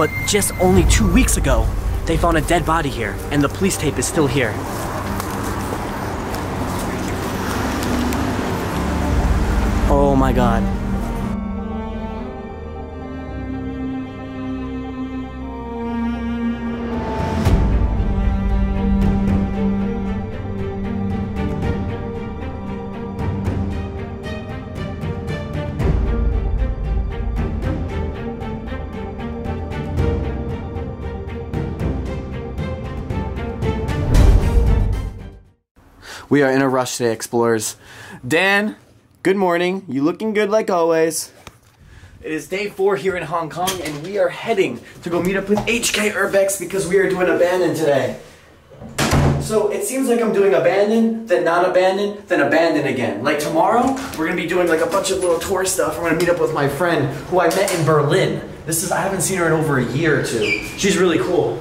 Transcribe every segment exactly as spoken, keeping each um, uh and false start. But just only two weeks ago, they found a dead body here, and the police tape is still here. Oh my God. We are in a rush today, explorers. Dan, good morning. You looking good like always. It is day four here in Hong Kong, and we are heading to go meet up with H K Urbex because we are doing abandon today. So it seems like I'm doing abandon, then non-abandon, then abandon again. Like tomorrow, we're gonna be doing like a bunch of little tour stuff. I'm gonna meet up with my friend who I met in Berlin. This is, I haven't seen her in over a year or two. She's really cool.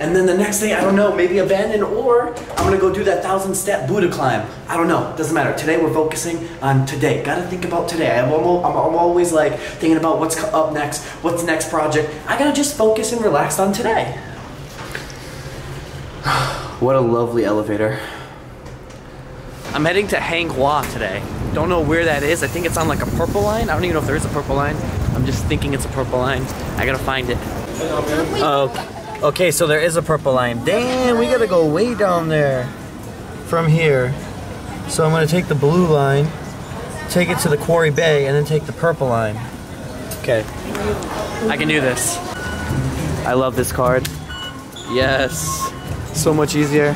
And then the next day, I don't know, maybe abandon, or I'm gonna go do that thousand step Buddha climb. I don't know, doesn't matter. Today we're focusing on today. Gotta think about today. I'm, almost, I'm, I'm always like thinking about what's up next, what's the next project. I gotta just focus and relax on today. What a lovely elevator. I'm heading to Hang Hua today. Don't know where that is. I think it's on like a purple line. I don't even know if there is a purple line. I'm just thinking it's a purple line. I gotta find it. Oh. Uh, Okay, so there is a purple line. Damn, we gotta go way down there from here. So I'm gonna take the blue line, take it to the Quarry Bay, and then take the purple line. Okay. I can do this. I love this card. Yes. So much easier.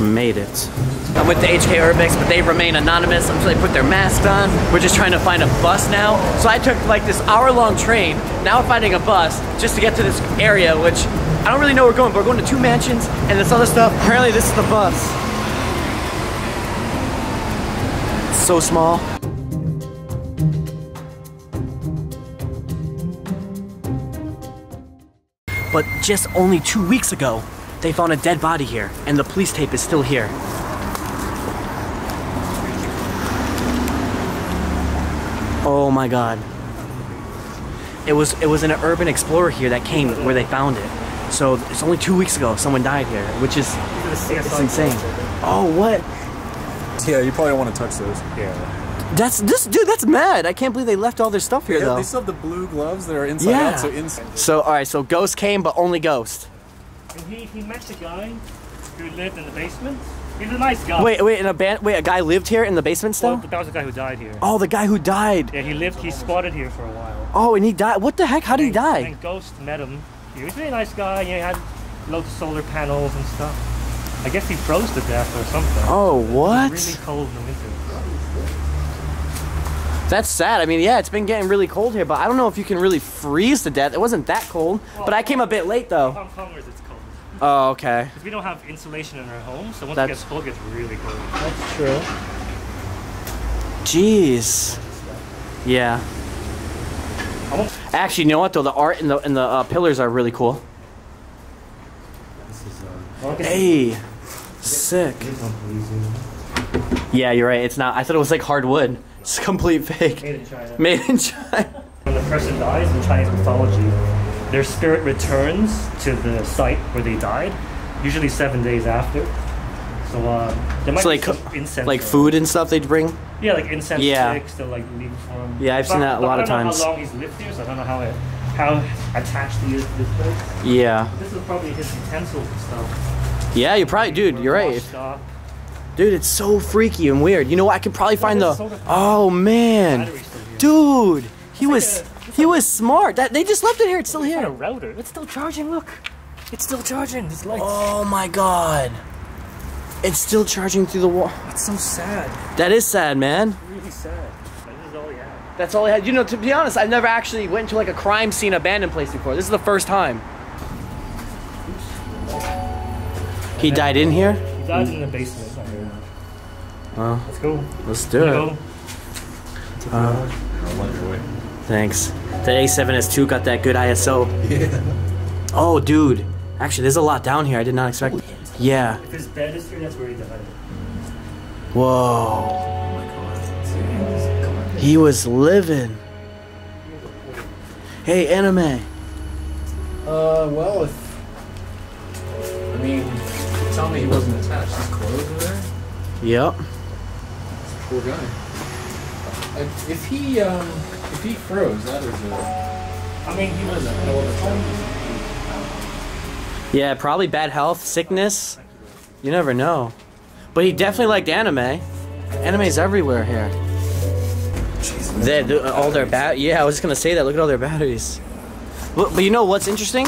Made it. I'm with the H K Urbex, but they remain anonymous until they put their mask on. We're just trying to find a bus now. So I took like this hour-long train, now finding a bus just to get to this area, which I don't really know where we're going, but we're going to two mansions and this other stuff. Apparently this is the bus. It's so small. But just only two weeks ago, they found a dead body here, and the police tape is still here. Oh my God. It was, it was an urban explorer here that came where they found it. So it's only two weeks ago someone died here, which is it's insane. Oh, what? Yeah, you probably don't want to touch those. Yeah. That's this dude. That's mad. I can't believe they left all their stuff here, yeah, though. They still have the blue gloves that are inside yeah. out, so inside. So all right, so ghost came, but only ghost. And he, he met a guy who lived in the basement. He's a nice guy. Wait, wait, an aban wait, a guy lived here in the basement still? Well, that was the guy who died here. Oh, the guy who died. Yeah, he lived, he spotted here for a while. Oh, and he died. What the heck? How did he die? And Ghost met him. He was a really nice guy. You know, he had loads of solar panels and stuff. I guess he froze to death or something. Oh, what? It was really cold in the winter. That's sad. I mean, yeah, it's been getting really cold here, but I don't know if you can really freeze to death. It wasn't that cold, well, but I came a bit late, though. Hong Kongers, it's cold. Oh, okay. Because we don't have insulation in our home, so once That's... it gets cold, it gets really cold. That's true. Jeez. Yeah. Actually, you know what though? The art and the and the uh, pillars are really cool. This is, uh... Hey, sick. Yeah, you're right. It's not. I thought it was like hardwood. It's complete fake. Made in China. Made in China. When the person dies in Chinese mythology, their spirit returns to the site where they died, usually seven days after. So uh, there might so be like, some incense. Like food and stuff they'd bring? Yeah, like incense yeah. sticks to like leave for him. Yeah, I've but seen that a lot of times. I don't know how long he's lived here, so I don't know how, it, how attached he is to this place. Yeah. But this is probably his utensils and stuff. Yeah, you're probably, dude, you're right. Up. Dude, it's so freaky and weird. You know what, I could probably well, find the... Soda oh, man. Dude, he it's was... Like a, He was smart. That they just left it here. It's still here. A router. It's still charging. Look, it's still charging. It's lights. Oh my God! It's still charging through the wall. That's so sad. That is sad, man. It's really sad. This is all he had. That's all he had. You know, to be honest, I've never actually went to like a crime scene abandoned place before. This is the first time. He died in here. He died in the basement. Well, let's go. Let's do it. Uh, I'll let you wait. Thanks. That A seven S two got that good I S O. Yeah. Oh, dude. Actually, there's a lot down here. I did not expect. Yeah. If his bed is here, that's where he died. Whoa. Oh my God. He was living. Hey, anime. Uh, well, if... I mean, tell me he wasn't attached. His clothes were there? Yep. He's a cool guy. If, if he, um, if he froze, that is a... I mean, he was a hell of a time. Yeah, probably bad health, sickness. You never know. But he definitely liked anime. Anime's everywhere here. Jesus. They, the, all their bat. Yeah, I was just gonna say that. Look at all their batteries. Look, but you know what's interesting?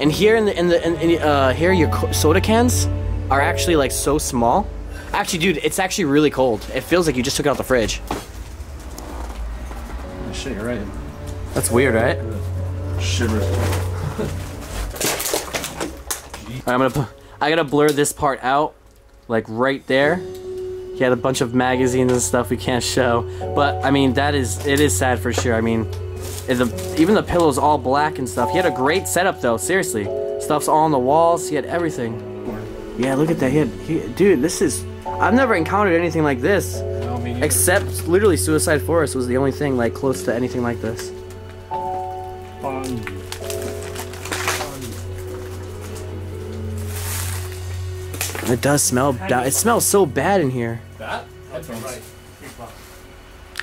And here in the in the in, in, uh, here your soda cans are actually like so small. Actually, dude, it's actually really cold. It feels like you just took it out the fridge. Oh, shit, you're right. That's weird, right? Shivers. Alright, I'm gonna. I gotta blur this part out, like right there. He had a bunch of magazines and stuff we can't show, but I mean that is it is sad for sure. I mean, the, even the pillow's all black and stuff. He had a great setup though, seriously. Stuff's all on the walls. He had everything. Yeah, look at that. He had, he, dude, this is I've never encountered anything like this. No, me neither. Except literally Suicide Forest was the only thing like close to anything like this. Um. It does smell bad. It smells so bad in here. That? That's right.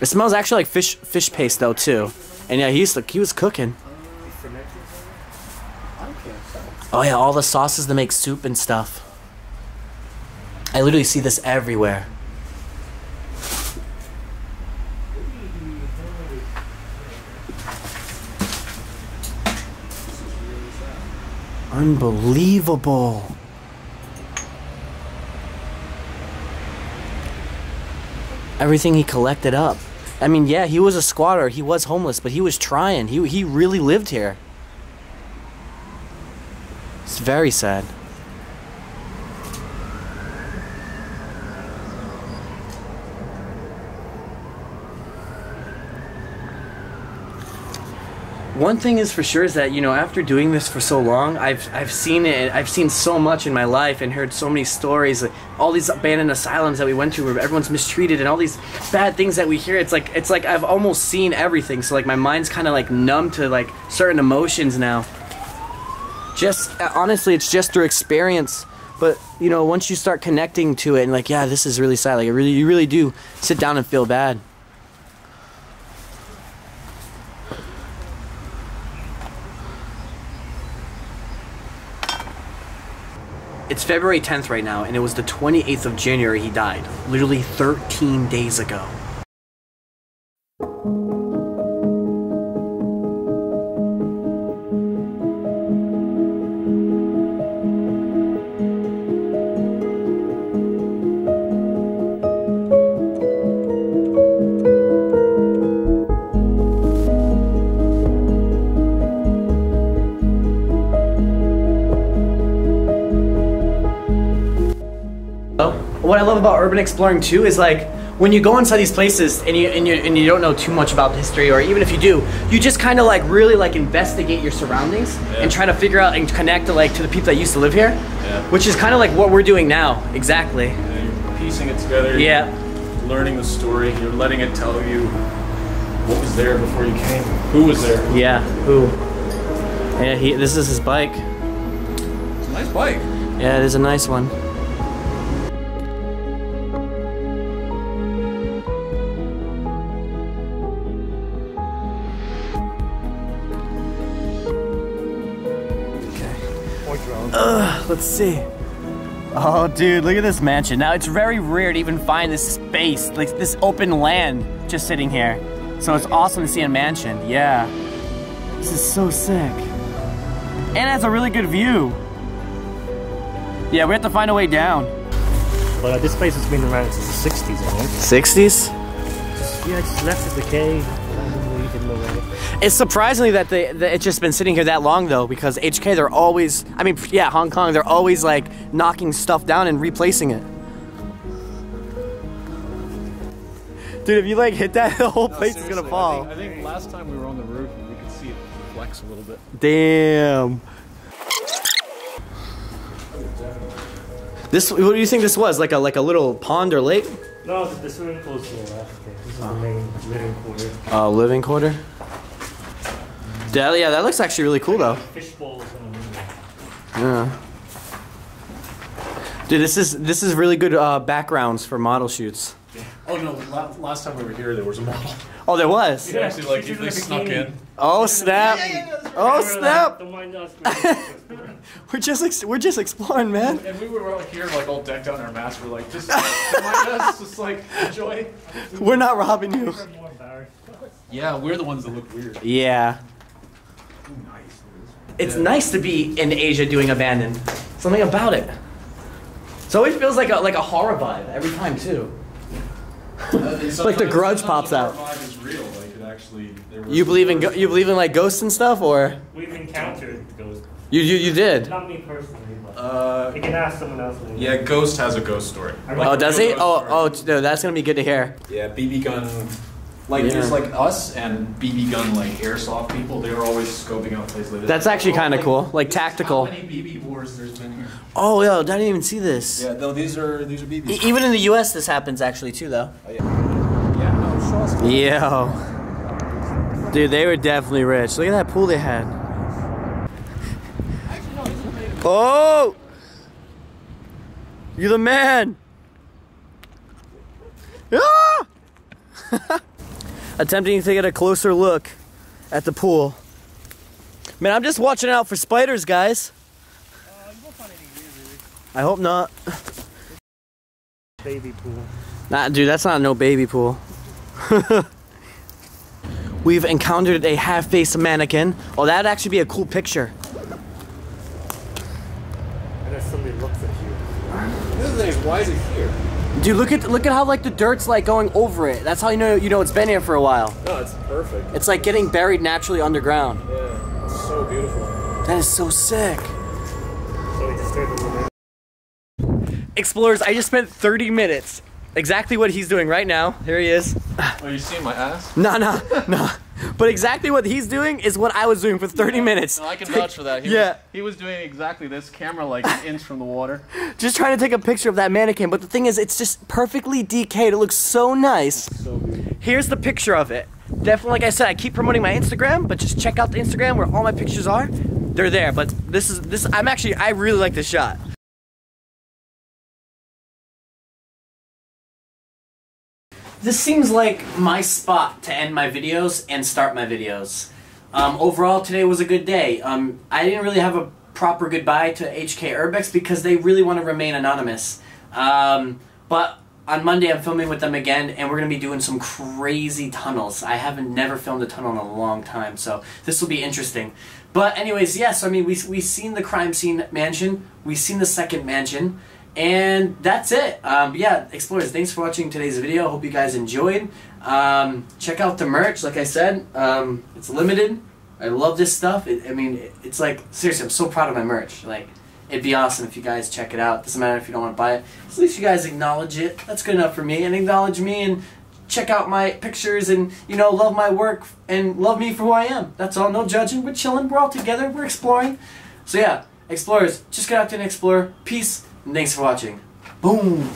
It smells actually like fish fish paste though too. And yeah, he used to, he was cooking. Oh yeah, all the sauces to make soup and stuff. I literally see this everywhere. Unbelievable. Everything he collected up. I mean, yeah, he was a squatter. He was homeless, but he was trying. He he really lived here. It's very sad. One thing is for sure is that, you know, after doing this for so long, I've I've seen it. I've seen so much in my life and heard so many stories, like all these abandoned asylums that we went to where everyone's mistreated and all these bad things that we hear. It's like it's like I've almost seen everything. So like my mind's kind of like numb to like certain emotions now. Just honestly, it's just through experience. But you know, once you start connecting to it and like, yeah, this is really sad. Like, it really, you really do sit down and feel bad. It's February tenth right now, and it was the twenty-eighth of January he died, literally thirteen days ago. What I love about urban exploring too is like when you go inside these places and you and you and you don't know too much about the history, or even if you do, you just kind of like really like investigate your surroundings, yeah, and try to figure out and connect to like to the people that used to live here, yeah, which is kind of like what we're doing now, exactly. Yeah, you're piecing it together. Yeah. You're learning the story. You're letting it tell you what was there before you came. Who was there? Yeah. Who? Yeah. He. This is his bike. It's a nice bike. Yeah, it is a nice one. Ugh, let's see. Oh, dude, look at this mansion. Now, it's very rare to even find this space, like this open land just sitting here. So it's awesome to see a mansion, yeah. This is so sick. And it has a really good view. Yeah, we have to find a way down. Well, uh, this place has been around since the sixties, I think. sixties? Just, yeah, just left to decay. It's surprisingly that they, that it's just been sitting here that long though, because H K, they're always, I mean, yeah, Hong Kong, they're always like knocking stuff down and replacing it. Dude, if you like hit that, the whole no, place is gonna fall. I think, I think last time we were on the roof, we could see it flex a little bit. Damn. This, what do you think this was? Like a like a little pond or lake? No, the swimming pool is to the left. This is the main living quarter. Oh, uh, living quarter? That, yeah, that looks actually really cool though. Fish bowls in the movie. Yeah. Dude, this is this is really good uh, backgrounds for model shoots. Yeah. Oh no! Last time we were here, there was a model. Oh, there was. Yeah, actually, like they snuck in. Oh snap! Yeah, yeah, yeah, oh snap! we're just ex we're just exploring, man. And we were out here, like all decked out in our masks. We're like, just mind us, just like enjoy. We're not robbing you. Yeah, we're the ones that look weird. Yeah. It's yeah. nice to be in Asia doing abandoned. Something about it. It always feels like a like a horror vibe every time too. Uh, like the Grudge pops out. Is real. Like it actually, there you believe in you believe in like ghosts and stuff, or we've encountered ghosts. You you you did. Not me personally, but uh, you can ask someone else. Yeah, Ghost has a ghost story. Like oh, does he? Oh oh, no, that's gonna be good to hear. Yeah, B B gun. Like yeah. there's like us and B B gun like airsoft people. They were always scoping out places. Like that's actually kind of like, cool, like tactical. How many B B wars there's been here? Oh yeah, I didn't even see this. Yeah, though these are these are B Bs. E even in the U S, this happens actually too, though. Oh, yeah. Yeah. No, yo, dude, they were definitely rich. Look at that pool they had. Oh, you're the man. Ah! Attempting to get a closer look at the pool. Man, I'm just watching out for spiders, guys. Uh, you won't find anything here, really. I hope not. Baby pool. Nah, dude, that's not no baby pool. We've encountered a half-faced mannequin. Oh, that'd actually be a cool picture. And if somebody looks at you. This thing is why is it here? Dude, look at look at how like the dirt's like going over it. That's how you know you know it's been here for a while. No, it's perfect. It's like getting buried naturally underground. Yeah, it's so beautiful. That is so sick. So we just turned a little bit. Explorers, I just spent thirty minutes. Exactly what he's doing right now. Here he is. Oh, you seeing my ass? No, no, no. But exactly what he's doing is what I was doing for thirty minutes. No, I can vouch for that. He yeah. Was, he was doing exactly this, camera like an inch from the water. Just trying to take a picture of that mannequin, but the thing is, it's just perfectly decayed. It looks so nice. So beautiful. Here's the picture of it. Definitely, like I said, I keep promoting my Instagram, but just check out the Instagram where all my pictures are. They're there, but this is, this. I'm actually, I really like this shot. This seems like my spot to end my videos and start my videos. Um, overall, today was a good day. Um, I didn't really have a proper goodbye to H K Urbex because they really want to remain anonymous. Um, but on Monday, I'm filming with them again, and we're going to be doing some crazy tunnels. I haven't never filmed a tunnel in a long time, so this will be interesting. But anyways, yes, I mean, we, we've seen the crime scene mansion. We've seen the second mansion. And that's it. Um, yeah, Explorers, thanks for watching today's video. Hope you guys enjoyed. Um, check out the merch, like I said. Um, it's limited. I love this stuff. It, I mean, it, it's like, seriously, I'm so proud of my merch. Like, it'd be awesome if you guys check it out. Doesn't matter if you don't want to buy it. At least you guys acknowledge it. That's good enough for me. And acknowledge me and check out my pictures and, you know, love my work and love me for who I am. That's all. No judging. We're chilling. We're all together. We're exploring. So, yeah, Explorers, just get out there and explore. Peace. Thanks for watching. Boom!